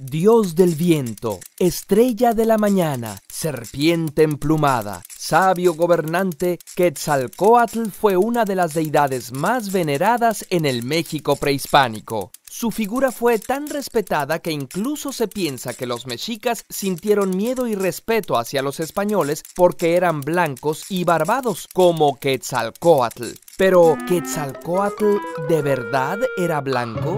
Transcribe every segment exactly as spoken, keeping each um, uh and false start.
Dios del viento, estrella de la mañana, serpiente emplumada, sabio gobernante, Quetzalcóatl fue una de las deidades más veneradas en el México prehispánico. Su figura fue tan respetada que incluso se piensa que los mexicas sintieron miedo y respeto hacia los españoles porque eran blancos y barbados como Quetzalcóatl. Pero, ¿Quetzalcóatl de verdad era blanco?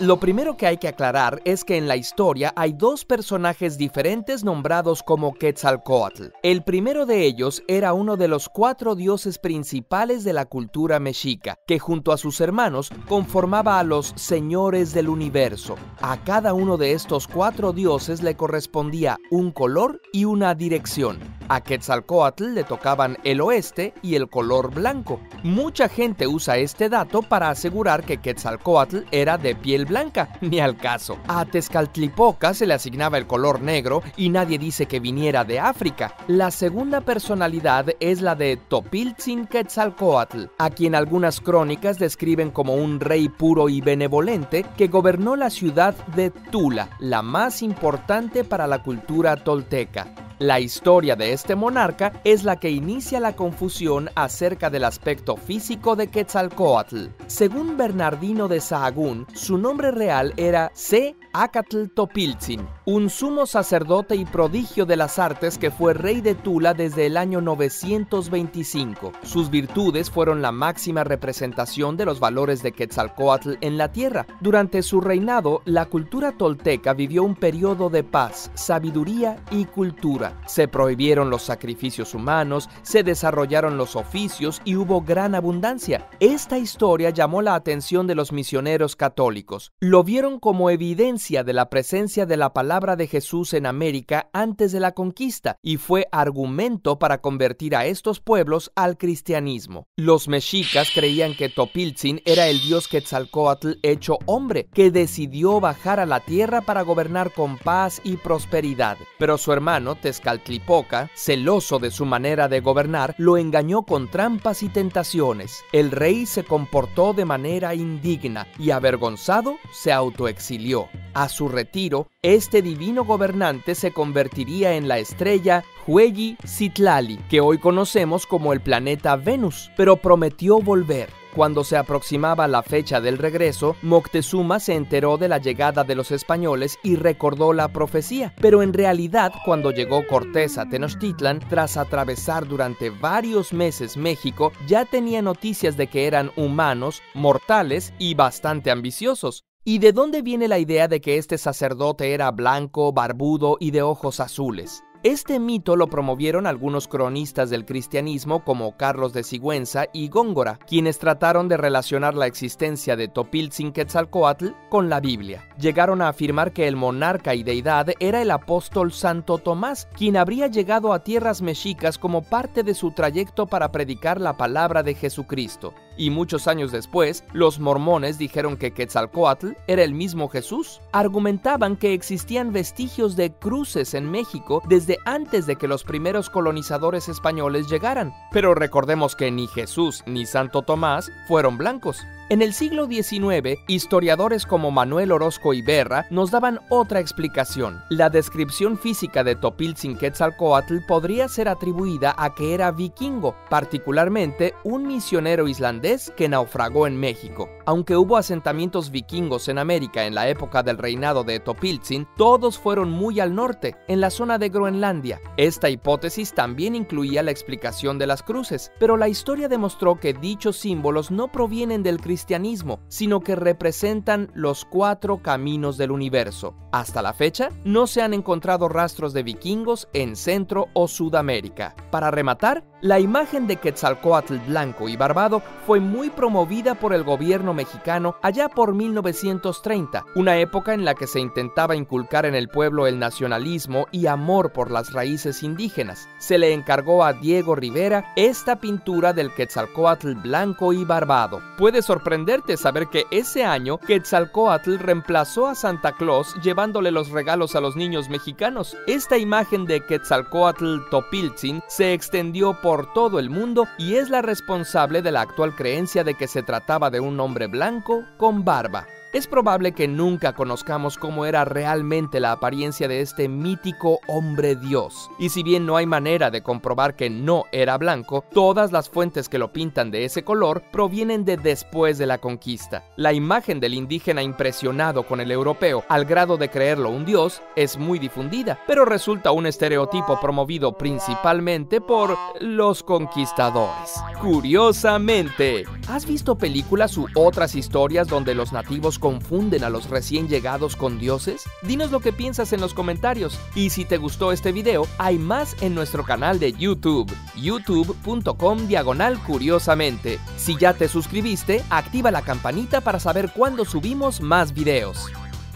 Lo primero que hay que aclarar es que en la historia hay dos personajes diferentes nombrados como Quetzalcóatl. El primero de ellos era uno de los cuatro dioses principales de la cultura mexica, que junto a sus hermanos conformaba a los señores del universo. A cada uno de estos cuatro dioses le correspondía un color y una dirección. A Quetzalcóatl le tocaban el oeste y el color blanco. Mucha gente usa este dato para asegurar que Quetzalcóatl era de piel blanca. Blanca, ni al caso. A Tezcatlipoca se le asignaba el color negro y nadie dice que viniera de África. La segunda personalidad es la de Topiltzin Quetzalcóatl, a quien algunas crónicas describen como un rey puro y benevolente que gobernó la ciudad de Tula, la más importante para la cultura tolteca. La historia de este monarca es la que inicia la confusión acerca del aspecto físico de Quetzalcóatl. Según Bernardino de Sahagún, su nombre real era C. Acatl Topiltzin, un sumo sacerdote y prodigio de las artes que fue rey de Tula desde el año novecientos veinticinco. Sus virtudes fueron la máxima representación de los valores de Quetzalcóatl en la tierra. Durante su reinado, la cultura tolteca vivió un periodo de paz, sabiduría y cultura. Se prohibieron los sacrificios humanos, se desarrollaron los oficios y hubo gran abundancia. Esta historia llamó la atención de los misioneros católicos. Lo vieron como evidencia de la presencia de la palabra de Jesús en América antes de la conquista y fue argumento para convertir a estos pueblos al cristianismo. Los mexicas creían que Topiltzin era el dios Quetzalcóatl hecho hombre, que decidió bajar a la tierra para gobernar con paz y prosperidad. Pero su hermano Tezcatlipoca, celoso de su manera de gobernar, lo engañó con trampas y tentaciones. El rey se comportó de manera indigna y, avergonzado, se autoexilió. A su retiro, este divino gobernante se convertiría en la estrella Hueyi Citlali, que hoy conocemos como el planeta Venus, pero prometió volver. Cuando se aproximaba la fecha del regreso, Moctezuma se enteró de la llegada de los españoles y recordó la profecía. Pero en realidad, cuando llegó Cortés a Tenochtitlán, tras atravesar durante varios meses México, ya tenía noticias de que eran humanos, mortales y bastante ambiciosos. ¿Y de dónde viene la idea de que este sacerdote era blanco, barbudo y de ojos azules? Este mito lo promovieron algunos cronistas del cristianismo como Carlos de Sigüenza y Góngora, quienes trataron de relacionar la existencia de Topiltzin Quetzalcóatl con la Biblia. Llegaron a afirmar que el monarca y deidad era el apóstol Santo Tomás, quien habría llegado a tierras mexicas como parte de su trayecto para predicar la palabra de Jesucristo. Y muchos años después, los mormones dijeron que Quetzalcóatl era el mismo Jesús. Argumentaban que existían vestigios de cruces en México desde antes de que los primeros colonizadores españoles llegaran. Pero recordemos que ni Jesús ni Santo Tomás fueron blancos. En el siglo diecinueve, historiadores como Manuel Orozco y Berra nos daban otra explicación. La descripción física de Topiltzin Quetzalcóatl podría ser atribuida a que era vikingo, particularmente un misionero islandés que naufragó en México. Aunque hubo asentamientos vikingos en América en la época del reinado de Topiltzin, todos fueron muy al norte, en la zona de Groenlandia. Esta hipótesis también incluía la explicación de las cruces, pero la historia demostró que dichos símbolos no provienen del cristianismo. cristianismo, sino que representan los cuatro caminos del universo. Hasta la fecha, no se han encontrado rastros de vikingos en Centro o Sudamérica. Para rematar, la imagen de Quetzalcóatl blanco y barbado fue muy promovida por el gobierno mexicano allá por mil novecientos treinta, una época en la que se intentaba inculcar en el pueblo el nacionalismo y amor por las raíces indígenas. Se le encargó a Diego Rivera esta pintura del Quetzalcóatl blanco y barbado. Puede sorprender sorprenderte saber que ese año Quetzalcóatl reemplazó a Santa Claus llevándole los regalos a los niños mexicanos. Esta imagen de Quetzalcóatl Topiltzin se extendió por todo el mundo y es la responsable de la actual creencia de que se trataba de un hombre blanco con barba. Es probable que nunca conozcamos cómo era realmente la apariencia de este mítico hombre Dios, y si bien no hay manera de comprobar que no era blanco, todas las fuentes que lo pintan de ese color provienen de después de la conquista. La imagen del indígena impresionado con el europeo al grado de creerlo un dios es muy difundida, pero resulta un estereotipo promovido principalmente por los conquistadores. Curiosamente, ¿has visto películas u otras historias donde los nativos confunden a los recién llegados con dioses? Dinos lo que piensas en los comentarios. Y si te gustó este video, hay más en nuestro canal de YouTube, youtube punto com diagonal curiosamente. Si ya te suscribiste, activa la campanita para saber cuándo subimos más videos.